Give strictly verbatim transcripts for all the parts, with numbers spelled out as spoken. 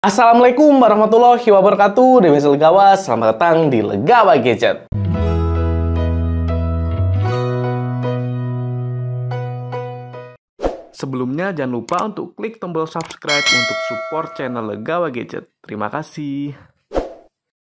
Assalamualaikum warahmatullahi wabarakatuh. Dari Legawa, selamat datang di Legawa Gadget. Sebelumnya jangan lupa untuk klik tombol subscribe untuk support channel Legawa Gadget. Terima kasih.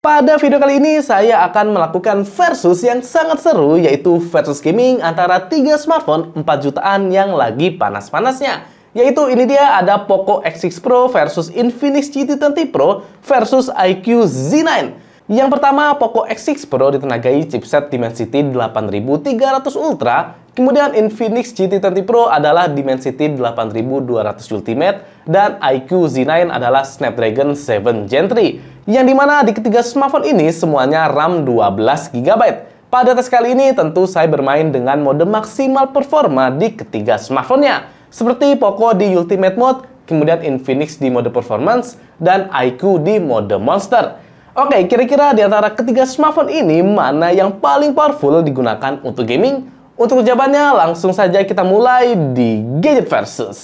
Pada video kali ini saya akan melakukan versus yang sangat seru, yaitu versus gaming antara tiga smartphone empat jutaan yang lagi panas-panasnya. Yaitu ini dia, ada Poco X enam Pro versus Infinix G T dua puluh Pro versus I Q O O Z sembilan. Yang pertama, Poco X enam Pro ditenagai chipset Dimensity delapan ribu tiga ratus Ultra. Kemudian Infinix G T dua puluh Pro adalah Dimensity delapan ribu dua ratus Ultimate. Dan I Q O O Z sembilan adalah Snapdragon tujuh Gen tiga. Yang dimana di ketiga smartphone ini semuanya RAM dua belas giga byte. Pada tes kali ini tentu saya bermain dengan mode maksimal performa di ketiga smartphone-nya. Seperti Poco di Ultimate Mode, kemudian Infinix di mode Performance, dan I Q O O di mode Monster. Oke, kira-kira di antara ketiga smartphone ini, mana yang paling powerful digunakan untuk gaming? Untuk jawabannya, langsung saja kita mulai di Gadget Versus.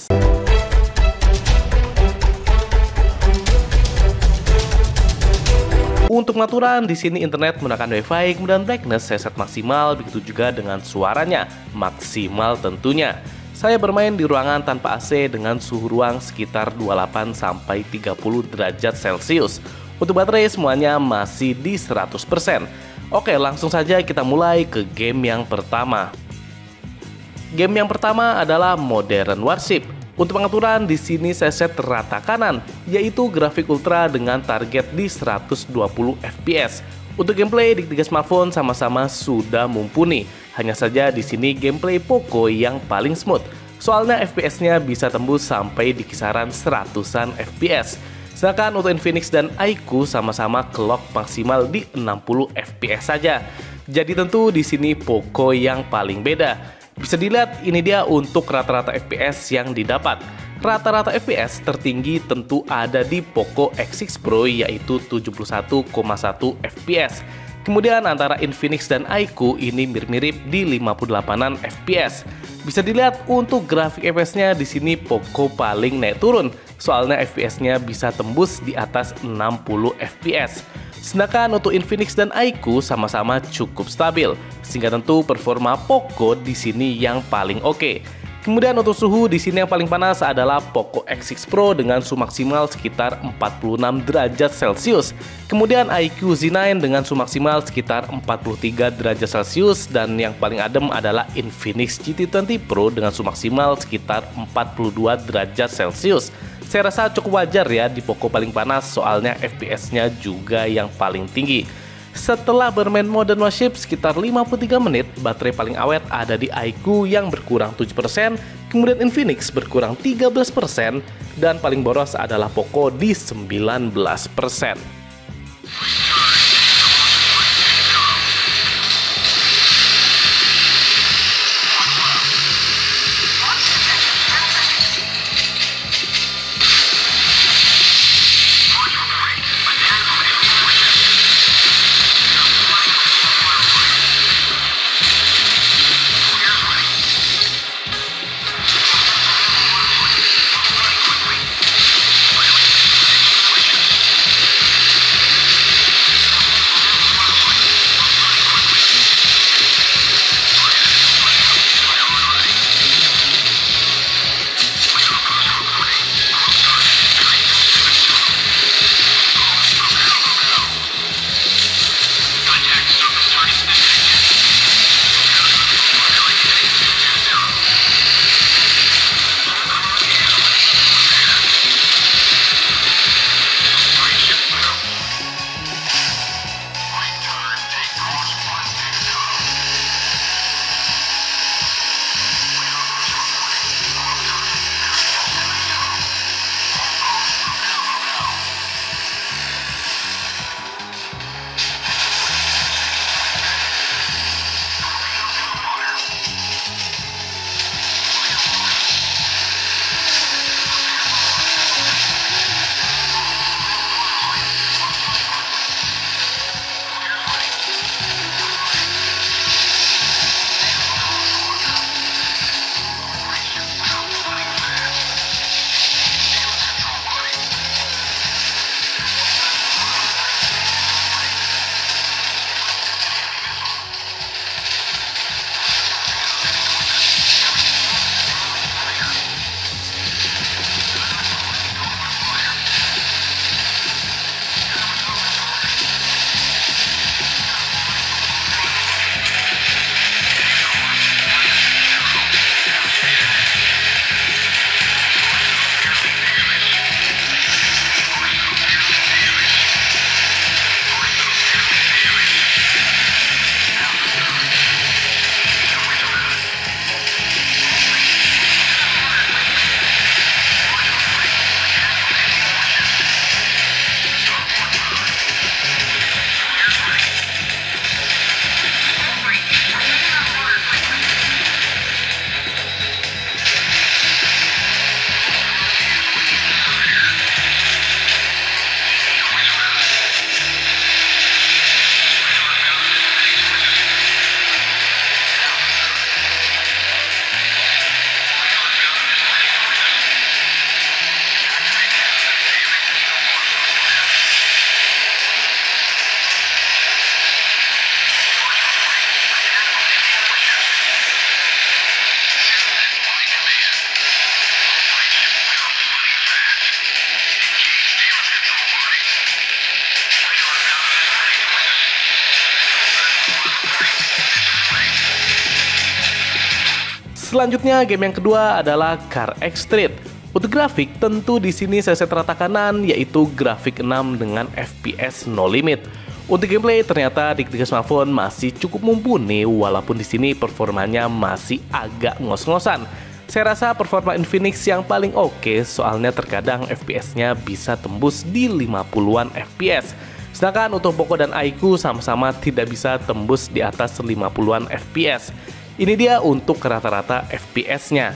Untuk pengaturan, di sini internet menggunakan wifi, kemudian brightness saya set maksimal, begitu juga dengan suaranya, maksimal tentunya. Saya bermain di ruangan tanpa A C dengan suhu ruang sekitar dua puluh delapan sampai tiga puluh derajat Celcius. Untuk baterai semuanya masih di seratus persen. Oke, langsung saja kita mulai ke game yang pertama. Game yang pertama adalah Modern Warship. Untuk pengaturan di sini saya set rata kanan, yaitu grafik ultra dengan target di seratus dua puluh F P S. Untuk gameplay di tiga smartphone sama-sama sudah mumpuni. Hanya saja di sini gameplay Poco yang paling smooth. Soalnya F P S-nya bisa tembus sampai di kisaran seratusan F P S. Sedangkan untuk Infinix dan I Q O O sama-sama clock maksimal di enam puluh F P S saja. Jadi tentu di sini Poco yang paling beda. Bisa dilihat ini dia untuk rata-rata F P S yang didapat. Rata-rata F P S tertinggi tentu ada di Poco X enam Pro, yaitu tujuh puluh satu koma satu F P S. Kemudian antara Infinix dan I Q O O ini mirip-mirip di lima puluh delapan F P S. Bisa dilihat untuk grafik F P S-nya di sini Poco paling naik turun. Soalnya F P S-nya bisa tembus di atas enam puluh F P S. Sedangkan untuk Infinix dan I Q O O sama-sama cukup stabil. Sehingga tentu performa Poco di sini yang paling oke. Kemudian untuk suhu di sini yang paling panas adalah Poco X enam Pro dengan suhu maksimal sekitar empat puluh enam derajat Celcius. Kemudian I Q O O Z sembilan dengan suhu maksimal sekitar empat puluh tiga derajat Celcius, dan yang paling adem adalah Infinix G T dua puluh Pro dengan suhu maksimal sekitar empat puluh dua derajat Celcius. Saya rasa cukup wajar ya di Poco paling panas, soalnya F P S-nya juga yang paling tinggi. Setelah bermain Modern Warship sekitar lima puluh tiga menit, baterai paling awet ada di I Q O O yang berkurang tujuh persen, kemudian Infinix berkurang tiga belas persen, dan paling boros adalah Poco di sembilan belas persen. Selanjutnya game yang kedua adalah Car X Street. Untuk grafik tentu di sini saya set rata kanan yaitu grafik enam dengan F P S no limit. Untuk gameplay ternyata di ketiga smartphone masih cukup mumpuni walaupun di sini performanya masih agak ngos-ngosan. Saya rasa performa Infinix yang paling oke soalnya terkadang F P S-nya bisa tembus di lima puluhan F P S. Sedangkan untuk Poco dan I Q sama-sama tidak bisa tembus di atas lima puluhan F P S. Ini dia untuk rata-rata F P S-nya.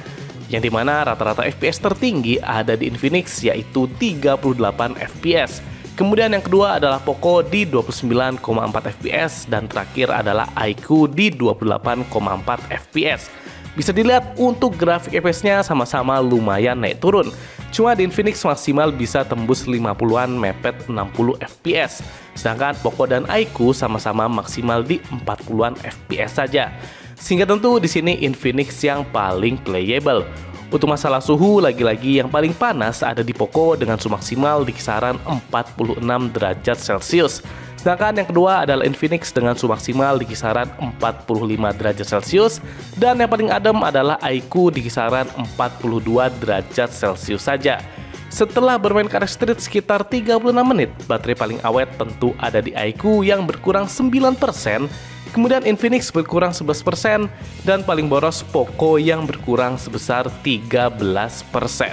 Yang dimana rata-rata F P S tertinggi ada di Infinix yaitu tiga puluh delapan F P S. Kemudian yang kedua adalah Poco di dua puluh sembilan koma empat F P S dan terakhir adalah I Q di dua puluh delapan koma empat F P S. Bisa dilihat untuk grafik F P S-nya sama-sama lumayan naik turun. Cuma di Infinix maksimal bisa tembus lima puluhan mepet enam puluh F P S. Sedangkan Poco dan I Q sama-sama maksimal di empat puluhan F P S saja. Sehingga tentu di sini Infinix yang paling playable. Untuk masalah suhu, lagi-lagi yang paling panas ada di Poco dengan suhu maksimal di kisaran empat puluh enam derajat Celcius. Sedangkan yang kedua adalah Infinix dengan suhu maksimal di kisaran empat puluh lima derajat Celcius. Dan yang paling adem adalah I Q di kisaran empat puluh dua derajat Celcius saja. Setelah bermain Car X Street sekitar tiga puluh enam menit, baterai paling awet tentu ada di I Q yang berkurang sembilan persen. Kemudian Infinix berkurang sebelas persen. Dan paling boros Poco yang berkurang sebesar tiga belas persen.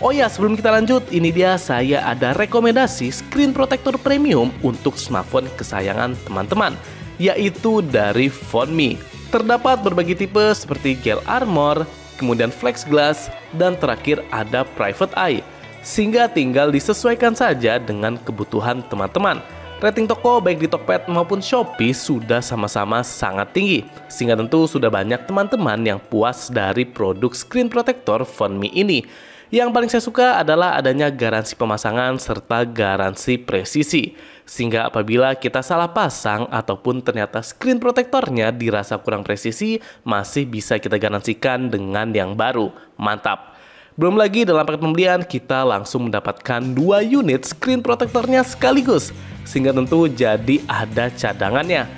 Oh ya, sebelum kita lanjut, ini dia saya ada rekomendasi screen protector premium untuk smartphone kesayangan teman-teman, yaitu dari PhoneMe. Terdapat berbagai tipe seperti Gel Armor, kemudian Flex Glass, dan terakhir ada Private Eye. Sehingga tinggal disesuaikan saja dengan kebutuhan teman-teman. Rating toko baik di Tokopedia maupun Shopee sudah sama-sama sangat tinggi. Sehingga tentu sudah banyak teman-teman yang puas dari produk screen protector PhoneMe ini. Yang paling saya suka adalah adanya garansi pemasangan serta garansi presisi, sehingga apabila kita salah pasang ataupun ternyata screen protektornya dirasa kurang presisi, masih bisa kita garansikan dengan yang baru. Mantap! Belum lagi dalam paket pembelian kita langsung mendapatkan dua unit screen protektornya sekaligus, sehingga tentu jadi ada cadangannya.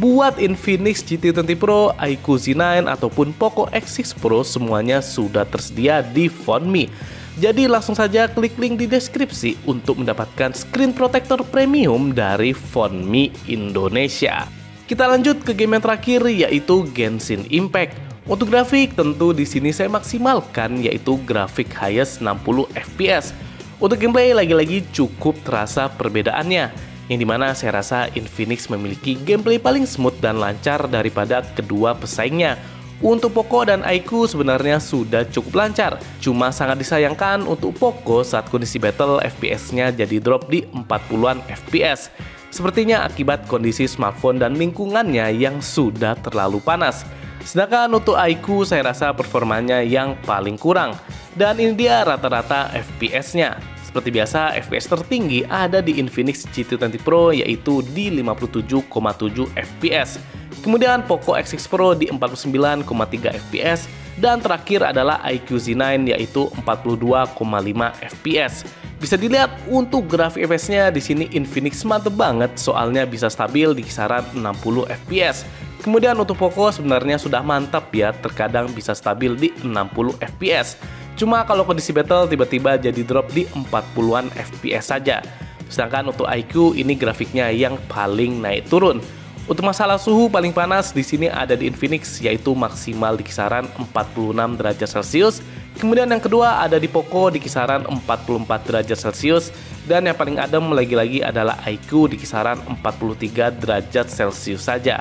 Buat Infinix G T dua puluh Pro, IQOO Z sembilan ataupun Poco X enam Pro semuanya sudah tersedia di PhoneMe. Jadi langsung saja klik link di deskripsi untuk mendapatkan screen protector premium dari PhoneMe Indonesia. Kita lanjut ke game yang terakhir yaitu Genshin Impact. Untuk grafik, tentu di sini saya maksimalkan yaitu grafik highest enam puluh F P S. Untuk gameplay lagi-lagi cukup terasa perbedaannya, yang dimana saya rasa Infinix memiliki gameplay paling smooth dan lancar daripada kedua pesaingnya. Untuk Poco dan IQOO sebenarnya sudah cukup lancar, cuma sangat disayangkan untuk Poco saat kondisi battle F P S-nya jadi drop di empat puluhan F P S. Sepertinya akibat kondisi smartphone dan lingkungannya yang sudah terlalu panas. Sedangkan untuk IQOO saya rasa performanya yang paling kurang. Dan ini dia rata-rata F P S-nya. Seperti biasa, F P S tertinggi ada di Infinix G T dua puluh Pro yaitu di lima puluh tujuh koma tujuh F P S. Kemudian Poco X enam Pro di empat puluh sembilan koma tiga F P S. Dan terakhir adalah IQOO Z sembilan yaitu empat puluh dua koma lima F P S. Bisa dilihat untuk grafik F P S-nya di sini Infinix mantep banget soalnya bisa stabil di kisaran enam puluh F P S. Kemudian untuk Poco sebenarnya sudah mantap ya, terkadang bisa stabil di enam puluh F P S. Cuma kalau kondisi battle tiba-tiba jadi drop di empat puluhan F P S saja. Sedangkan untuk IQOO ini grafiknya yang paling naik turun. Untuk masalah suhu paling panas di sini ada di Infinix yaitu maksimal di kisaran empat puluh enam derajat Celcius. Kemudian yang kedua ada di Poco di kisaran empat puluh empat derajat Celcius. Dan yang paling adem lagi-lagi adalah IQOO di kisaran empat puluh tiga derajat Celcius saja.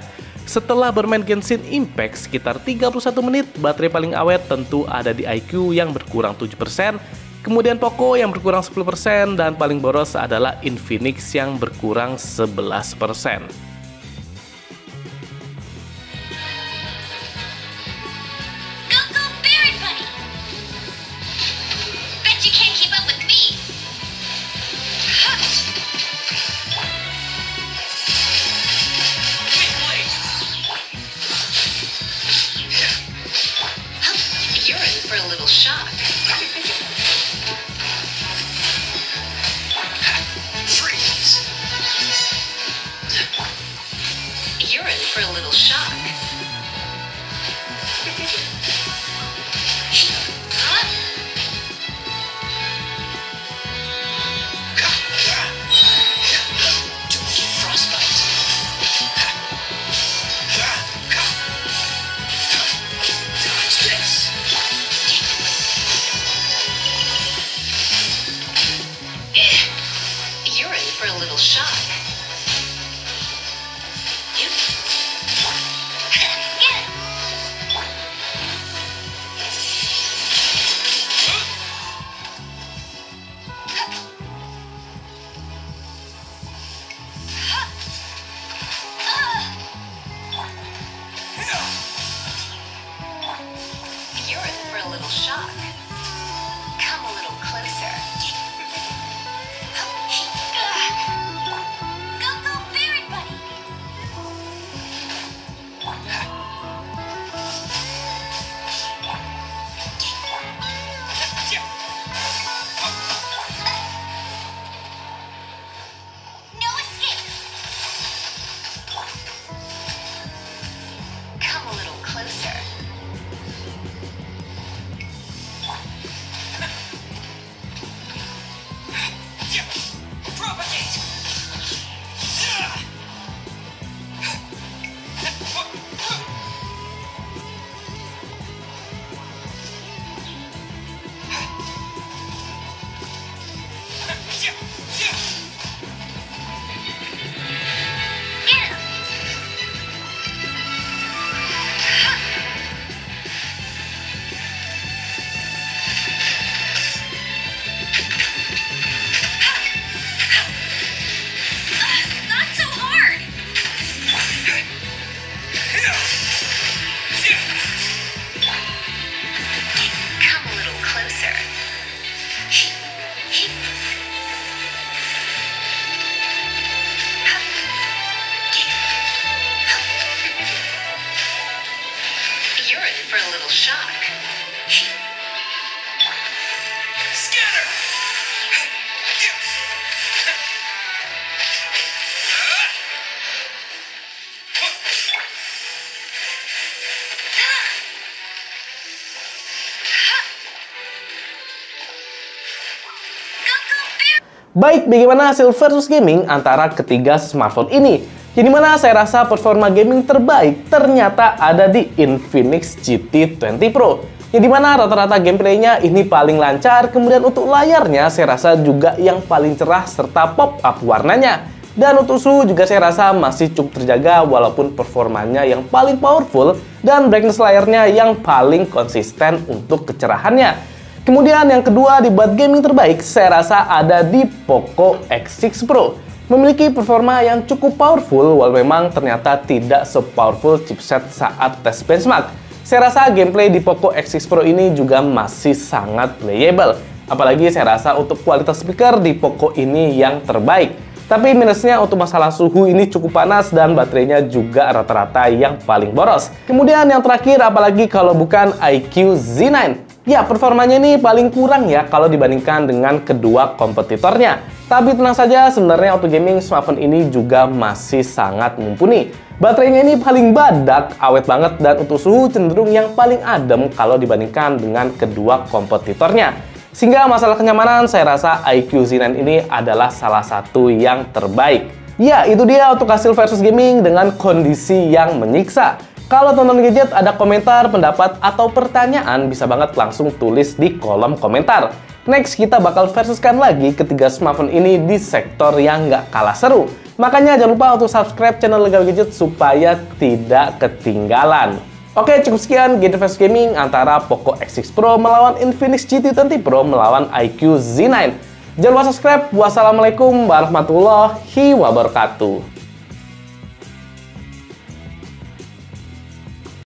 Setelah bermain Genshin Impact sekitar tiga puluh satu menit, baterai paling awet tentu ada di IQOO yang berkurang tujuh persen, kemudian Poco yang berkurang sepuluh persen, dan paling boros adalah Infinix yang berkurang sebelas persen. you're in for a little shock. Scanner! Baik, bagaimana hasil versus gaming antara ketiga smartphone ini? Jadi mana saya rasa performa gaming terbaik ternyata ada di Infinix G T dua puluh Pro. Jadi mana rata-rata gameplaynya ini paling lancar, kemudian untuk layarnya saya rasa juga yang paling cerah serta pop-up warnanya. Dan untuk suhu juga saya rasa masih cukup terjaga walaupun performanya yang paling powerful dan brightness layarnya yang paling konsisten untuk kecerahannya. Kemudian yang kedua di buat gaming terbaik saya rasa ada di Poco X enam Pro. Memiliki performa yang cukup powerful walau memang ternyata tidak se-powerful chipset saat tes benchmark. Saya rasa gameplay di Poco X enam Pro ini juga masih sangat playable. Apalagi saya rasa untuk kualitas speaker di Poco ini yang terbaik. Tapi minusnya untuk masalah suhu ini cukup panas dan baterainya juga rata-rata yang paling boros. Kemudian yang terakhir apalagi kalau bukan I Q O O Z sembilan. Ya, performanya ini paling kurang ya kalau dibandingkan dengan kedua kompetitornya. Tapi tenang saja, sebenarnya untuk gaming smartphone ini juga masih sangat mumpuni. Baterainya ini paling badak, awet banget, dan untuk suhu cenderung yang paling adem kalau dibandingkan dengan kedua kompetitornya. Sehingga masalah kenyamanan, saya rasa I Q O O Z sembilan ini adalah salah satu yang terbaik. Ya, itu dia untuk hasil versus gaming dengan kondisi yang menyiksa. Kalau teman-teman gadget ada komentar, pendapat, atau pertanyaan, bisa banget langsung tulis di kolom komentar. Next, kita bakal versuskan lagi ketiga smartphone ini di sektor yang nggak kalah seru. Makanya jangan lupa untuk subscribe channel Legawa Gadget supaya tidak ketinggalan. Oke, cukup sekian Gadget versus Gaming antara Poco X enam Pro melawan Infinix G T dua puluh Pro melawan I Q O O Z sembilan. Jangan lupa subscribe. Wassalamualaikum warahmatullahi wabarakatuh.